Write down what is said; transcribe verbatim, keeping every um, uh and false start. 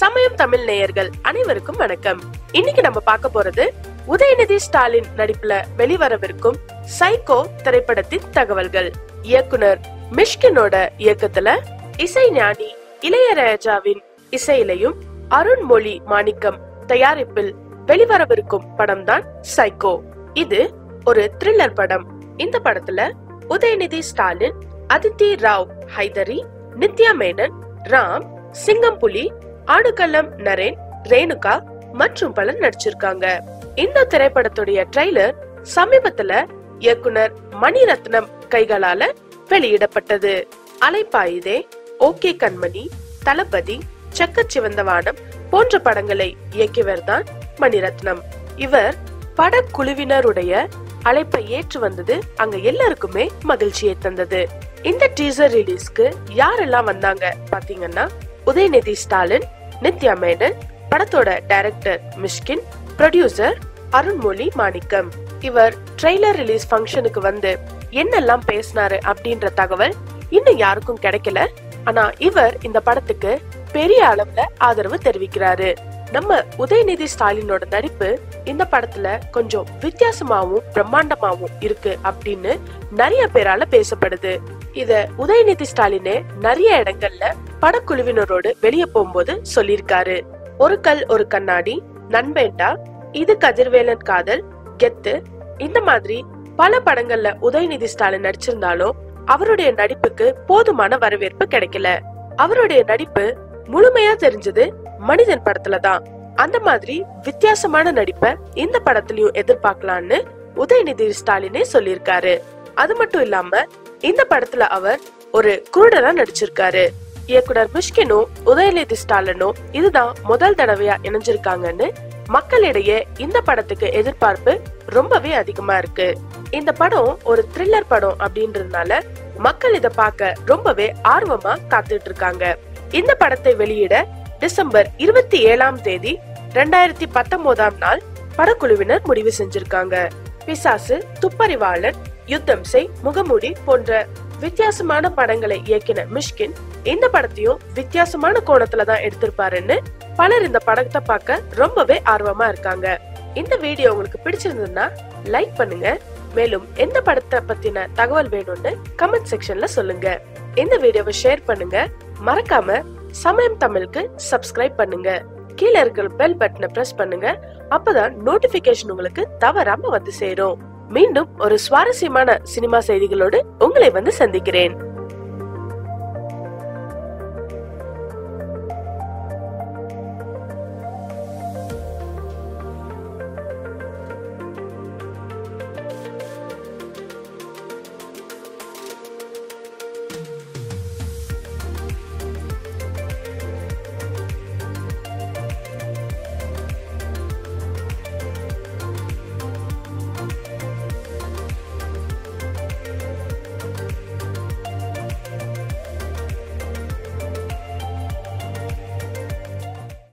சமயம் தமிழ் நேயர்கள் அனைவருக்கும் வணக்கம். இன்னைக்கு நம்ம பார்க்க போறது உதயநிதி ஸ்டாலின் நடிப்புல வெளிவரவிருக்கும் சைக்கோ திரைப்படத்தின் தகவல்கள். இயக்குனர் மிஷ்கினோட இயக்கத்துல இசை ஞானி இளையராஜாவின் இசையிலையும் அருண் மொழி மாணிக்கம் தயாரிப்பில் வெளிவரவிருக்கும் படம் தான் சைக்கோ. இது ஒரு த்ரில்லர் படம். இந்த படத்துல உதயநிதி ஸ்டாலின், அதிதி ராவ் ஹைதரி, நித்யா மேனன், ராம், சிங்கம்புலி, அடுகலம் நரேன், ரேணுகா மற்றும் பலர் நடிச்சிருக்காங்க. இந்த திரைப்படத்துடைய ட்ரெய்லர் சமீபத்துல இயக்குனர் மணி ரத்னம் கைகளால வெளியிடப்பட்டது. அலைபாயுதே, ஓகே கண்மணி, தளபதி, சக்கச்சிவந்தவானம் போன்ற படங்களை இயக்கியவர் தான் மணி ரத்னம். இவர் படக்குழுவினருடைய அழைப்பை ஏற்று வந்தது அங்க எல்லாருக்குமே மகிழ்ச்சியை தந்தது. இந்த டீசர் ரிலீஸ்க்கு யாரெல்லாம் வந்தாங்க பாத்தீங்கன்னா, உதயநிதி ஸ்டாலின், நித்யா மேனன், படத்தோட டைரக்டர் மிஷ்கின், ப்ரொடியூசர் அருண் மொழி மாணிக்கம். இவர் ட்ரெய்லர் ரிலீஸ் ஃபங்க்ஷனுக்கு வந்து என்னெல்லாம் பேசினாரு அப்படின்ற தகவல் இன்னும் யாருக்கும் கிடைக்கல. ஆனா இவர் இந்த படத்துக்கு பெரிய அளவுல ஆதரவு தெரிவிக்கிறாரு. நம்ம உதயநிதி ஸ்டாலினோட நடிப்பு இந்த படத்துல கொஞ்சம் வித்தியாசமாவும் பிரம்மாண்டமாவும் இருக்கு அப்படின்னு நிறைய பேரால பேசப்படுது. இத உதயநிதி ஸ்டாலினே நிறைய இடங்கள்ல படக்குழுவினரோடு வெளியே போகும்போது சொல்லியிருக்காரு. ஒரு கல் ஒரு கண்ணாடி, நண்பேண்டா, இது கதிர்வேலன் காதல், கெத்து, இந்த மாதிரி பல படங்கள்ல உதயநிதி ஸ்டாலின் நடிச்சிருந்தாலும் அவருடைய நடிப்புக்கு போதுமான வரவேற்பு கிடைக்கல. அவருடைய நடிப்பு முழுமையா தெரிஞ்சது மனிதன் படத்துலதான். அந்த மாதிரி வித்தியாசமான நடிப்பை இந்த படத்திலயும் எதிர்பார்க்கலாம்னு உதயநிதி ஸ்டாலினே சொல்லியிருக்காரு. அது மட்டும் இல்லாம இந்த படத்துல அவர் ஒரு குருடரா நடிச்சிருக்காரு. இயக்குனர் மிஷ்கினும் உதயநிதி ஸ்டாலினும் இதுதான் முதல் தடவையா இணைஞ்சிருக்காங்கன்னு மக்களிடையே இந்த படத்துக்கு எதிர்பார்ப்பு ரொம்பவே அதிகமா இருக்கு. இந்த படம் ஒரு த்ரில்லர் படம் அப்படின்றதுனால மக்கள் இத பார்க்க ரொம்பவே ஆர்வமா காத்துட்டு இருக்காங்க. இந்த படத்தை வெளியிட டிசம்பர் இருபத்தி ஏழாம் தேதி ரெண்டாயிரத்தி பத்தொன்பதாம் நாள் படக்குழுவினர் முடிவு செஞ்சிருக்காங்க. பிசாசு, துப்பறிவாளன், யுத்தம் செய், முகமூடி போன்ற வித்தியாசமான படங்களை இயக்கின மிஷ்கின் இந்த படத்தையும் வித்தியாசமான கோணத்துலதான் எடுத்திருப்பாருன்னு பலர் இந்த படத்தை பார்க்க ரொம்பவே ஆர்வமா இருக்காங்க. இந்த வீடியோ உங்களுக்கு பிடிச்சிருந்ததுன்னா லைக் பண்ணுங்க. மேலும் எந்த படத்தை பத்தின தகவல் வேணும்னு கமெண்ட் செக்ஷன்ல சொல்லுங்க. இந்த வீடியோவை ஷேர் பண்ணுங்க. மறக்காம சமயம் தமிழுக்கு சப்ஸ்கிரைப் பண்ணுங்க. கீழே இருக்கிற பெல் பட்டனை பிரஸ் பண்ணுங்க. அப்பதான் நோட்டிபிகேஷன் உங்களுக்கு தவறாம வந்து சேரும். மீண்டும் ஒரு சுவாரஸ்யமான சினிமா செய்திகளோடு உங்களை வந்து சந்திக்கிறேன்.